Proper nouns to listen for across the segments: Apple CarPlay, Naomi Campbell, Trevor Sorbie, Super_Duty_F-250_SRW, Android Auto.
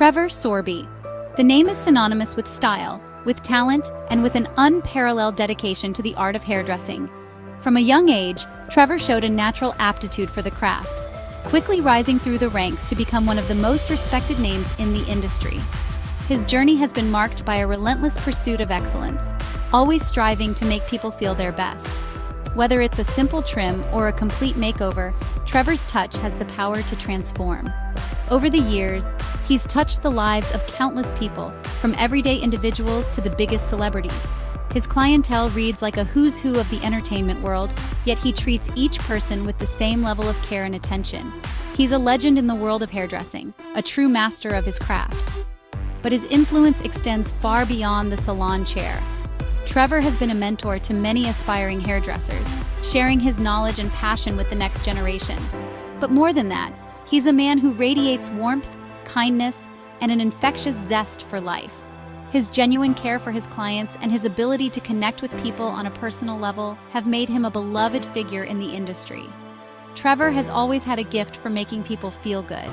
Trevor Sorbie. The name is synonymous with style, with talent, and with an unparalleled dedication to the art of hairdressing. From a young age, Trevor showed a natural aptitude for the craft, quickly rising through the ranks to become one of the most respected names in the industry. His journey has been marked by a relentless pursuit of excellence, always striving to make people feel their best. Whether it's a simple trim or a complete makeover, Trevor's touch has the power to transform. Over the years, he's touched the lives of countless people, from everyday individuals to the biggest celebrities. His clientele reads like a who's who of the entertainment world, yet he treats each person with the same level of care and attention. He's a legend in the world of hairdressing, a true master of his craft. But his influence extends far beyond the salon chair. Trevor has been a mentor to many aspiring hairdressers, sharing his knowledge and passion with the next generation. But more than that, he's a man who radiates warmth, kindness, and an infectious zest for life. His genuine care for his clients and his ability to connect with people on a personal level have made him a beloved figure in the industry. Trevor has always had a gift for making people feel good.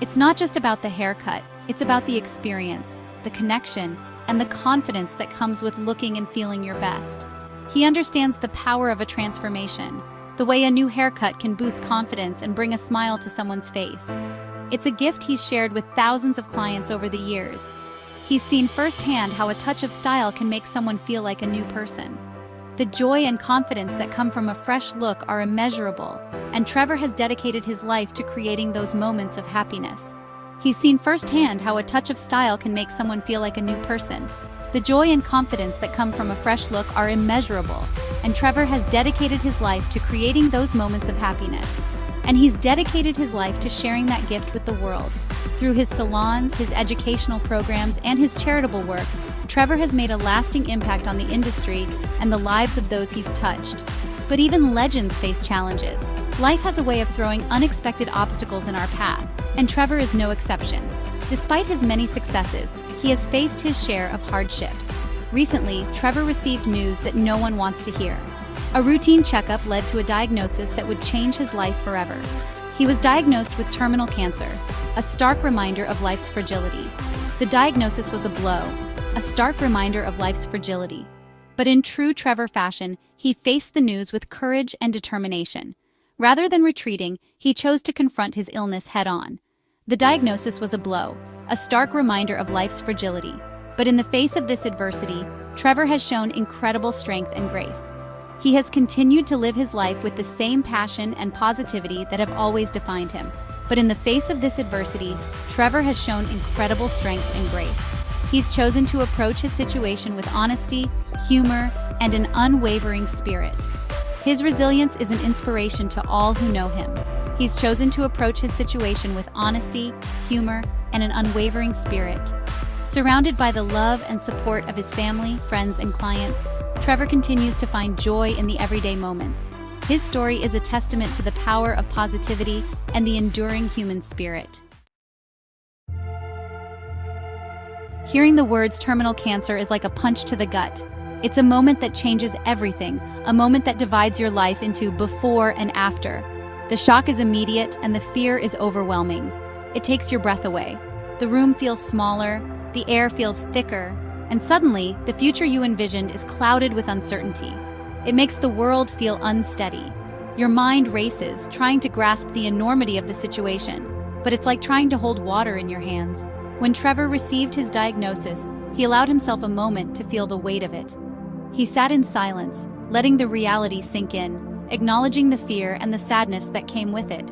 It's not just about the haircut, it's about the experience, the connection, and the confidence that comes with looking and feeling your best. He understands the power of a transformation, the way a new haircut can boost confidence and bring a smile to someone's face. It's a gift he's shared with thousands of clients over the years. He's seen firsthand how a touch of style can make someone feel like a new person. The joy and confidence that come from a fresh look are immeasurable, and Trevor has dedicated his life to creating those moments of happiness. He's seen firsthand how a touch of style can make someone feel like a new person. The joy and confidence that come from a fresh look are immeasurable, and Trevor has dedicated his life to creating those moments of happiness. And he's dedicated his life to sharing that gift with the world. Through his salons, his educational programs, and his charitable work, Trevor has made a lasting impact on the industry and the lives of those he's touched. But even legends face challenges. Life has a way of throwing unexpected obstacles in our path, and Trevor is no exception. Despite his many successes, he has faced his share of hardships. Recently, Trevor received news that no one wants to hear. A routine checkup led to a diagnosis that would change his life forever. He was diagnosed with terminal cancer, a stark reminder of life's fragility. The diagnosis was a blow, a stark reminder of life's fragility. But in true Trevor fashion, he faced the news with courage and determination. Rather than retreating, he chose to confront his illness head-on. The diagnosis was a blow, a stark reminder of life's fragility. But in the face of this adversity, Trevor has shown incredible strength and grace. He has continued to live his life with the same passion and positivity that have always defined him. But in the face of this adversity, Trevor has shown incredible strength and grace. He's chosen to approach his situation with honesty, humor, and an unwavering spirit. His resilience is an inspiration to all who know him. He's chosen to approach his situation with honesty, humor, and an unwavering spirit. Surrounded by the love and support of his family, friends, and clients, Trevor continues to find joy in the everyday moments. His story is a testament to the power of positivity and the enduring human spirit. Hearing the words terminal cancer is like a punch to the gut. It's a moment that changes everything, a moment that divides your life into before and after. The shock is immediate and the fear is overwhelming. It takes your breath away. The room feels smaller, the air feels thicker, and suddenly, the future you envisioned is clouded with uncertainty. It makes the world feel unsteady. Your mind races, trying to grasp the enormity of the situation, but it's like trying to hold water in your hands. When Trevor received his diagnosis, he allowed himself a moment to feel the weight of it. He sat in silence, letting the reality sink in, acknowledging the fear and the sadness that came with it.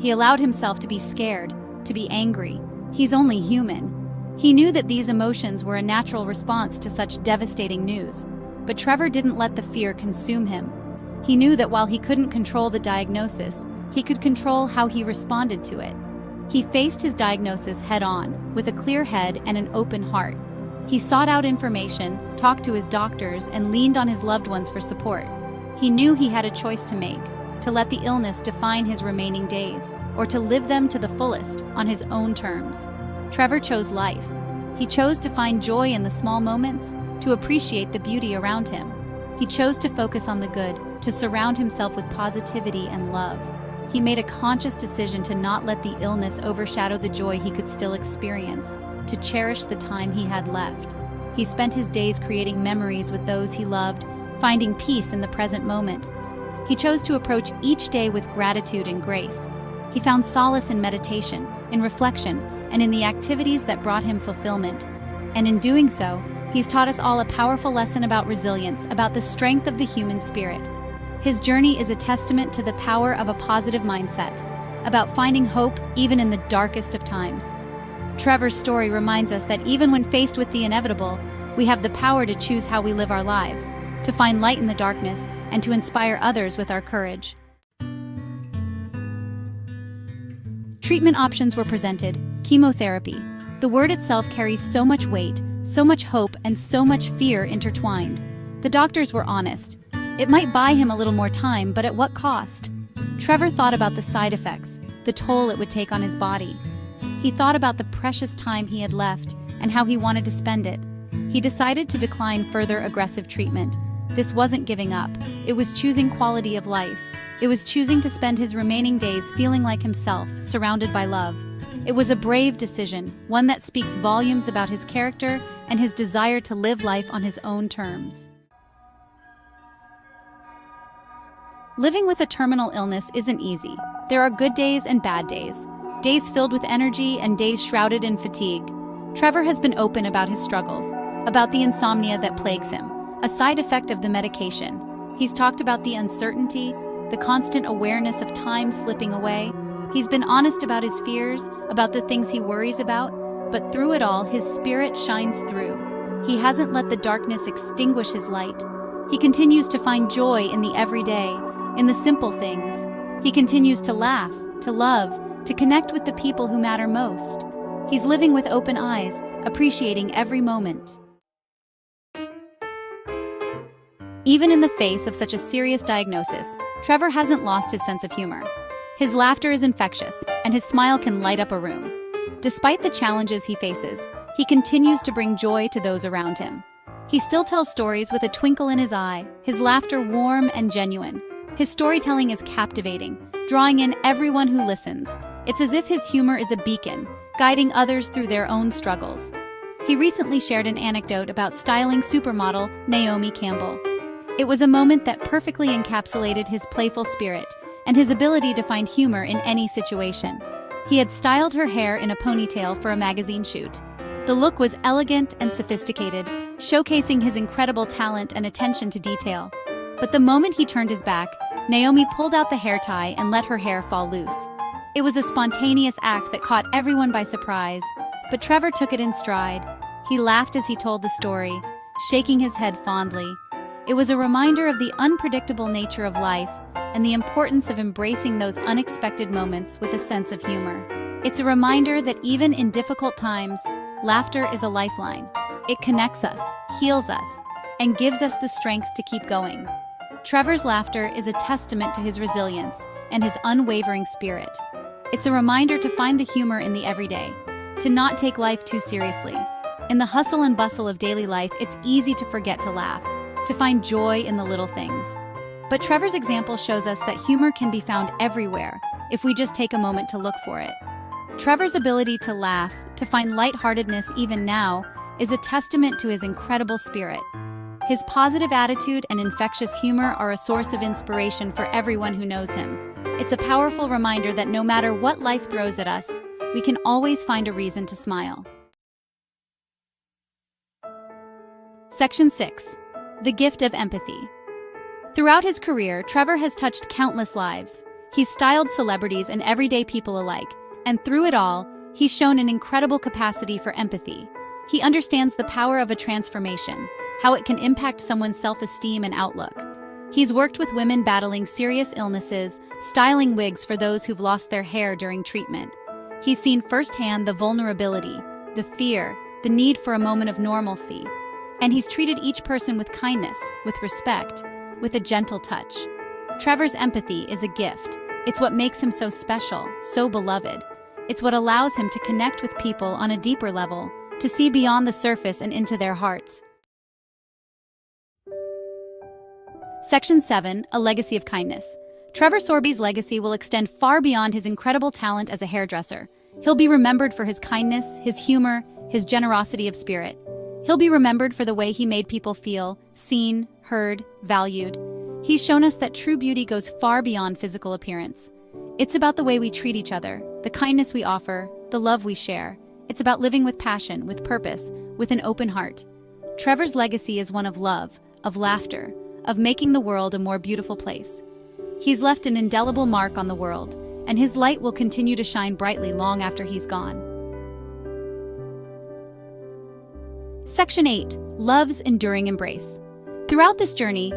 He allowed himself to be scared, to be angry. He's only human. He knew that these emotions were a natural response to such devastating news, but Trevor didn't let the fear consume him. He knew that while he couldn't control the diagnosis, he could control how he responded to it. He faced his diagnosis head-on, with a clear head and an open heart. He sought out information, talked to his doctors, and leaned on his loved ones for support. He knew he had a choice to make, to let the illness define his remaining days, or to live them to the fullest, on his own terms. Trevor chose life. He chose to find joy in the small moments, to appreciate the beauty around him. He chose to focus on the good, to surround himself with positivity and love. He made a conscious decision to not let the illness overshadow the joy he could still experience, to cherish the time he had left. He spent his days creating memories with those he loved, finding peace in the present moment. He chose to approach each day with gratitude and grace. He found solace in meditation, in reflection, and in the activities that brought him fulfillment. And in doing so, he's taught us all a powerful lesson about resilience, about the strength of the human spirit. His journey is a testament to the power of a positive mindset, about finding hope even in the darkest of times. Trevor's story reminds us that even when faced with the inevitable, we have the power to choose how we live our lives, to find light in the darkness, and to inspire others with our courage. Treatment options were presented: chemotherapy. The word itself carries so much weight, so much hope, and so much fear intertwined. The doctors were honest. It might buy him a little more time, but at what cost? Trevor thought about the side effects, the toll it would take on his body. He thought about the precious time he had left and how he wanted to spend it. He decided to decline further aggressive treatment. This wasn't giving up. It was choosing quality of life. It was choosing to spend his remaining days feeling like himself, surrounded by love. It was a brave decision, one that speaks volumes about his character and his desire to live life on his own terms. Living with a terminal illness isn't easy. There are good days and bad days. Days filled with energy and days shrouded in fatigue. Trevor has been open about his struggles, about the insomnia that plagues him, a side effect of the medication. He's talked about the uncertainty, the constant awareness of time slipping away. He's been honest about his fears, about the things he worries about, but through it all, his spirit shines through. He hasn't let the darkness extinguish his light. He continues to find joy in the everyday, in the simple things. He continues to laugh, to love, to connect with the people who matter most. He's living with open eyes, appreciating every moment. Even in the face of such a serious diagnosis, Trevor hasn't lost his sense of humor. His laughter is infectious, and his smile can light up a room. Despite the challenges he faces, he continues to bring joy to those around him. He still tells stories with a twinkle in his eye, his laughter warm and genuine. His storytelling is captivating, drawing in everyone who listens. It's as if his humor is a beacon, guiding others through their own struggles. He recently shared an anecdote about styling supermodel Naomi Campbell. It was a moment that perfectly encapsulated his playful spirit and his ability to find humor in any situation. He had styled her hair in a ponytail for a magazine shoot. The look was elegant and sophisticated, showcasing his incredible talent and attention to detail. But the moment he turned his back, Naomi pulled out the hair tie and let her hair fall loose. It was a spontaneous act that caught everyone by surprise, but Trevor took it in stride. He laughed as he told the story, shaking his head fondly. It was a reminder of the unpredictable nature of life and the importance of embracing those unexpected moments with a sense of humor. It's a reminder that even in difficult times, laughter is a lifeline. It connects us, heals us, and gives us the strength to keep going. Trevor's laughter is a testament to his resilience and his unwavering spirit. It's a reminder to find the humor in the everyday, to not take life too seriously. In the hustle and bustle of daily life, it's easy to forget to laugh, to find joy in the little things. But Trevor's example shows us that humor can be found everywhere if we just take a moment to look for it. Trevor's ability to laugh, to find lightheartedness even now, is a testament to his incredible spirit. His positive attitude and infectious humor are a source of inspiration for everyone who knows him. It's a powerful reminder that no matter what life throws at us, we can always find a reason to smile. Section 6. The gift of empathy. Throughout his career, Trevor has touched countless lives. He's styled celebrities and everyday people alike, and through it all, he's shown an incredible capacity for empathy. He understands the power of a transformation, how it can impact someone's self-esteem and outlook. He's worked with women battling serious illnesses, styling wigs for those who've lost their hair during treatment. He's seen firsthand the vulnerability, the fear, the need for a moment of normalcy, and he's treated each person with kindness, with respect, with a gentle touch. Trevor's empathy is a gift. It's what makes him so special, so beloved. It's what allows him to connect with people on a deeper level, to see beyond the surface and into their hearts. Section 7, A Legacy of Kindness. Trevor Sorbie's legacy will extend far beyond his incredible talent as a hairdresser. He'll be remembered for his kindness, his humor, his generosity of spirit. He'll be remembered for the way he made people feel seen, heard, valued. He's shown us that true beauty goes far beyond physical appearance. It's about the way we treat each other, the kindness we offer, the love we share. It's about living with passion, with purpose, with an open heart. Trevor's legacy is one of love, of laughter, of making the world a more beautiful place. He's left an indelible mark on the world, and his light will continue to shine brightly long after he's gone. Section 8. Love's enduring embrace. Throughout this journey,